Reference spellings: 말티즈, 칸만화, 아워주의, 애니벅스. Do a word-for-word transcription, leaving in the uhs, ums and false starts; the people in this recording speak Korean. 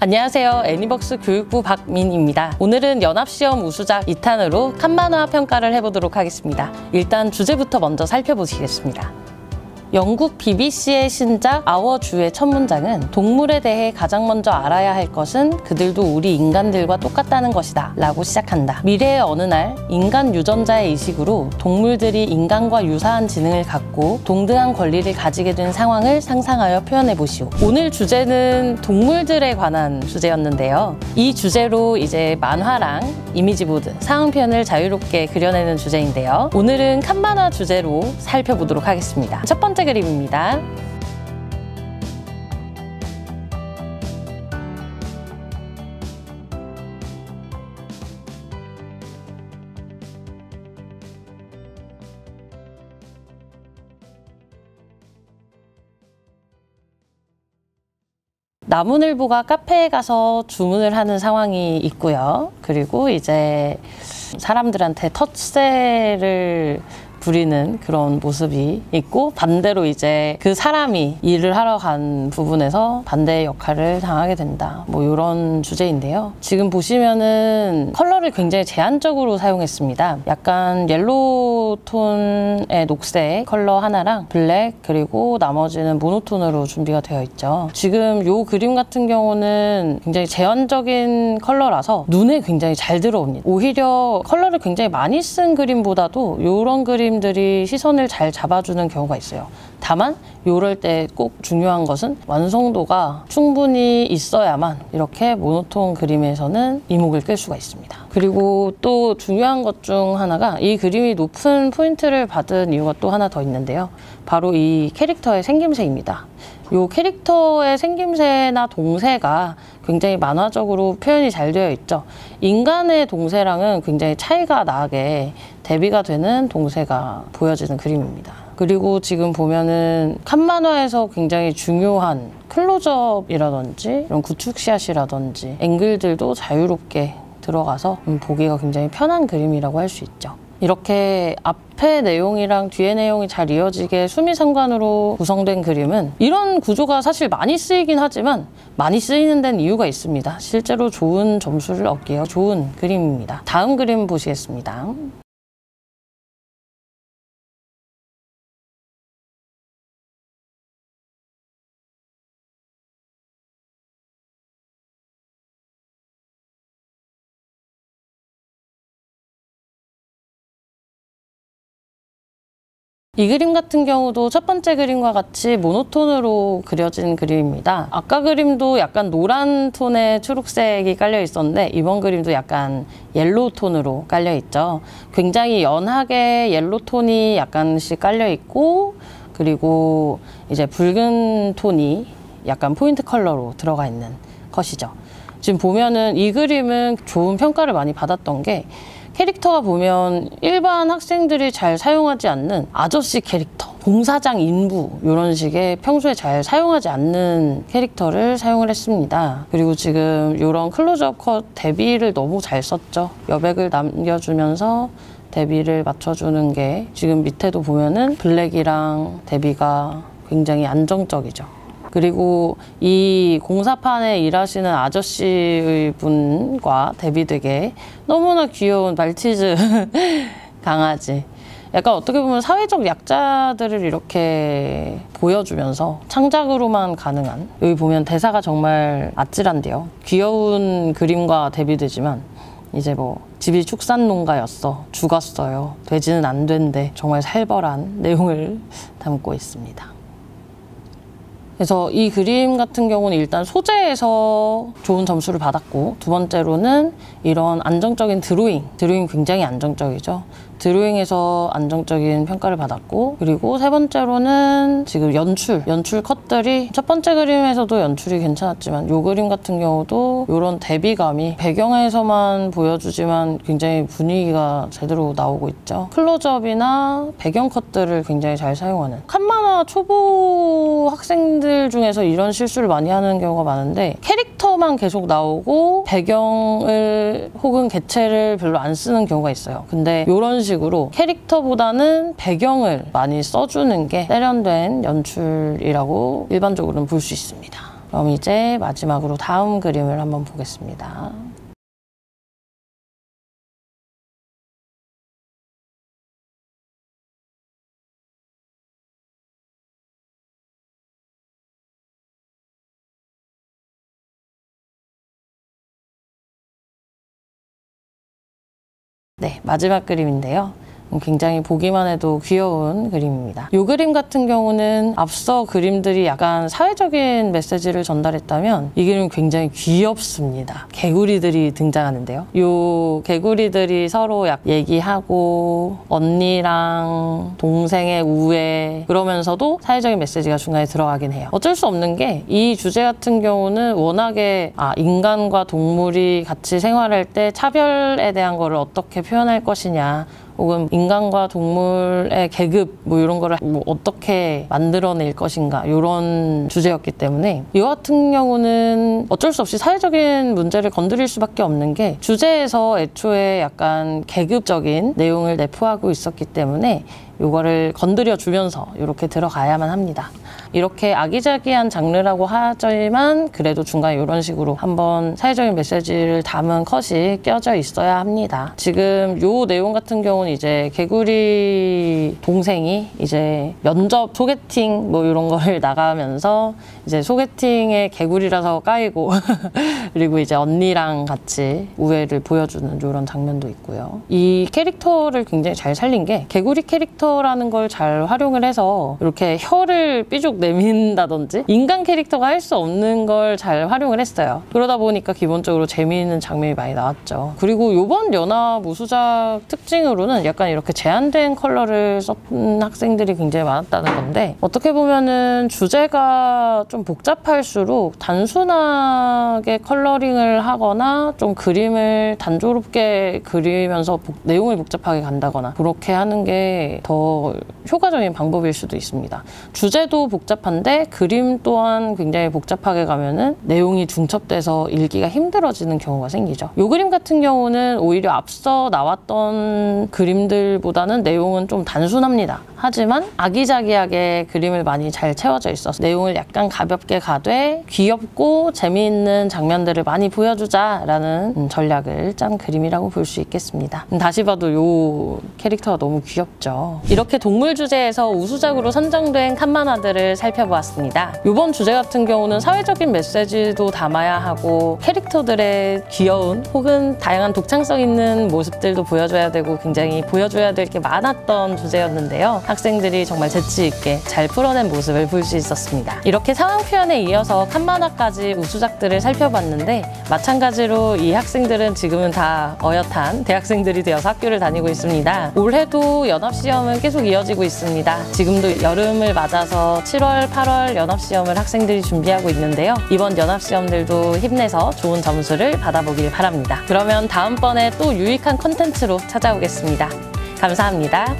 안녕하세요. 애니벅스 교육부 박민입니다. 오늘은 연합시험 우수작 이 탄으로 칸만화 평가를 해보도록 하겠습니다. 일단 주제부터 먼저 살펴보시겠습니다. 영국 비비씨의 신작 아워주의 첫 문장은 동물에 대해 가장 먼저 알아야 할 것은 그들도 우리 인간들과 똑같다는 것이다 라고 시작한다. 미래의 어느 날 인간 유전자의 의식으로 동물들이 인간과 유사한 지능을 갖고 동등한 권리를 가지게 된 상황을 상상하여 표현해보시오. 오늘 주제는 동물들에 관한 주제였는데요. 이 주제로 이제 만화랑 이미지보드, 상황 표현을 자유롭게 그려내는 주제인데요. 오늘은 칸만화 주제로 살펴보도록 하겠습니다. 첫 번째 그림입니다. 나무늘보가 카페에 가서 주문을 하는 상황이 있고요. 그리고 이제 사람들한테 텃세를 부리는 그런 모습이 있고, 반대로 이제 그 사람이 일을 하러 간 부분에서 반대의 역할을 당하게 된다. 뭐 이런 주제인데요. 지금 보시면은 컬러를 굉장히 제한적으로 사용했습니다. 약간 옐로우 톤의 녹색 컬러 하나랑 블랙, 그리고 나머지는 모노톤으로 준비가 되어 있죠. 지금 요 그림 같은 경우는 굉장히 제한적인 컬러라서 눈에 굉장히 잘 들어옵니다. 오히려 컬러를 굉장히 많이 쓴 그림보다도 요런 그림 들이 시선을 잘 잡아주는 경우가 있어요. 다만 이럴 때 꼭 중요한 것은 완성도가 충분히 있어야만 이렇게 모노톤 그림에서는 이목을 끌 수가 있습니다. 그리고 또 중요한 것 중 하나가 이 그림이 높은 포인트를 받은 이유가 또 하나 더 있는데요. 바로 이 캐릭터의 생김새입니다. 이 캐릭터의 생김새나 동세가 굉장히 만화적으로 표현이 잘 되어 있죠. 인간의 동세랑은 굉장히 차이가 나게 대비가 되는 동세가 보여지는 그림입니다. 그리고 지금 보면은 칸만화에서 굉장히 중요한 클로즈업이라든지 이런 구축샷이라든지 앵글들도 자유롭게 들어가서 보기가 굉장히 편한 그림이라고 할 수 있죠. 이렇게 앞의 내용이랑 뒤의 내용이 잘 이어지게 수미상관으로 구성된 그림은 이런 구조가 사실 많이 쓰이긴 하지만 많이 쓰이는 데는 이유가 있습니다. 실제로 좋은 점수를 얻기에 좋은 그림입니다. 다음 그림 보시겠습니다. 이 그림 같은 경우도 첫 번째 그림과 같이 모노톤으로 그려진 그림입니다. 아까 그림도 약간 노란 톤에 초록색이 깔려 있었는데 이번 그림도 약간 옐로우 톤으로 깔려 있죠. 굉장히 연하게 옐로우 톤이 약간씩 깔려 있고, 그리고 이제 붉은 톤이 약간 포인트 컬러로 들어가 있는 컷이죠. 지금 보면은 이 그림은 좋은 평가를 많이 받았던 게 캐릭터가 보면 일반 학생들이 잘 사용하지 않는 아저씨 캐릭터, 봉사장 인부 이런 식의 평소에 잘 사용하지 않는 캐릭터를 사용을 했습니다. 그리고 지금 이런 클로즈업 컷 대비를 너무 잘 썼죠. 여백을 남겨주면서 대비를 맞춰주는 게 지금 밑에도 보면은 블랙이랑 대비가 굉장히 안정적이죠. 그리고 이 공사판에 일하시는 아저씨의 분과 대비되게 너무나 귀여운 말티즈 강아지, 약간 어떻게 보면 사회적 약자들을 이렇게 보여주면서 창작으로만 가능한, 여기 보면 대사가 정말 아찔한데요. 귀여운 그림과 대비되지만 이제 뭐 집이 축산농가였어, 죽었어요, 돼지는 안 된대, 정말 살벌한 내용을 담고 있습니다. 그래서 이 그림 같은 경우는 일단 소재에서 좋은 점수를 받았고, 두 번째로는 이런 안정적인 드로잉, 드로잉 굉장히 안정적이죠. 드로잉에서 안정적인 평가를 받았고, 그리고 세 번째로는 지금 연출, 연출 컷들이 첫 번째 그림에서도 연출이 괜찮았지만 이 그림 같은 경우도 이런 대비감이 배경에서만 보여주지만 굉장히 분위기가 제대로 나오고 있죠. 클로즈업이나 배경 컷들을 굉장히 잘 사용하는, 칸만화 초보 학생들 중에서 이런 실수를 많이 하는 경우가 많은데 캐릭터만 계속 나오고 배경을 혹은 개체를 별로 안 쓰는 경우가 있어요. 근데 이런 식으로 캐릭터보다는 배경을 많이 써주는 게 세련된 연출이라고 일반적으로는 볼 수 있습니다. 그럼 이제 마지막으로 다음 그림을 한번 보겠습니다. 네, 마지막 그림인데요. 굉장히 보기만 해도 귀여운 그림입니다. 이 그림 같은 경우는 앞서 그림들이 약간 사회적인 메시지를 전달했다면 이 그림은 굉장히 귀엽습니다. 개구리들이 등장하는데요. 이 개구리들이 서로 약 얘기하고 언니랑 동생의 우애 그러면서도 사회적인 메시지가 중간에 들어가긴 해요. 어쩔 수 없는 게 이 주제 같은 경우는 워낙에 아, 인간과 동물이 같이 생활할 때 차별에 대한 거를 어떻게 표현할 것이냐 혹은 인간과 동물의 계급 뭐 이런 거를 뭐 어떻게 만들어낼 것인가 이런 주제였기 때문에 이 같은 경우는 어쩔 수 없이 사회적인 문제를 건드릴 수밖에 없는 게 주제에서 애초에 약간 계급적인 내용을 내포하고 있었기 때문에 요거를 건드려 주면서 이렇게 들어가야만 합니다. 이렇게 아기자기한 장르라고 하지만 그래도 중간에 이런 식으로 한번 사회적인 메시지를 담은 컷이 껴져 있어야 합니다. 지금 요 내용 같은 경우는 이제 개구리 동생이 이제 면접 소개팅 뭐 이런 거를 나가면서 이제 소개팅에 개구리라서 까이고 그리고 이제 언니랑 같이 우애를 보여주는 이런 장면도 있고요. 이 캐릭터를 굉장히 잘 살린 게 개구리 캐릭터 라는 걸 잘 활용을 해서 이렇게 혀를 삐죽 내민다든지 인간 캐릭터가 할 수 없는 걸 잘 활용을 했어요. 그러다 보니까 기본적으로 재미있는 장면이 많이 나왔죠. 그리고 이번 연화 무수작 특징으로는 약간 이렇게 제한된 컬러를 썼던 학생들이 굉장히 많았다는 건데 어떻게 보면은 주제가 좀 복잡할수록 단순하게 컬러링을 하거나 좀 그림을 단조롭게 그리면서 복, 내용을 복잡하게 간다거나 그렇게 하는 게 더 효과적인 방법일 수도 있습니다. 주제도 복잡한데 그림 또한 굉장히 복잡하게 가면은 내용이 중첩돼서 읽기가 힘들어지는 경우가 생기죠. 이 그림 같은 경우는 오히려 앞서 나왔던 그림들보다는 내용은 좀 단순합니다. 하지만 아기자기하게 그림을 많이 잘 채워져 있어서 내용을 약간 가볍게 가되 귀엽고 재미있는 장면들을 많이 보여주자라는 전략을 짠 그림이라고 볼 수 있겠습니다. 다시 봐도 이 캐릭터가 너무 귀엽죠. 이렇게 동물 주제에서 우수작으로 선정된 칸만화들을 살펴보았습니다. 이번 주제 같은 경우는 사회적인 메시지도 담아야 하고 캐릭터들의 귀여운 혹은 다양한 독창성 있는 모습들도 보여줘야 되고 굉장히 보여줘야 될 게 많았던 주제였는데요. 학생들이 정말 재치 있게 잘 풀어낸 모습을 볼 수 있었습니다. 이렇게 상황 표현에 이어서 칸만화까지 우수작들을 살펴봤는데 마찬가지로 이 학생들은 지금은 다 어엿한 대학생들이 되어서 학교를 다니고 있습니다. 올해도 연합시험 계속 이어지고 있습니다. 지금도 여름을 맞아서 칠월, 팔월 연합시험을 학생들이 준비하고 있는데요. 이번 연합시험들도 힘내서 좋은 점수를 받아보길 바랍니다. 그러면 다음번에 또 유익한 콘텐츠로 찾아오겠습니다. 감사합니다.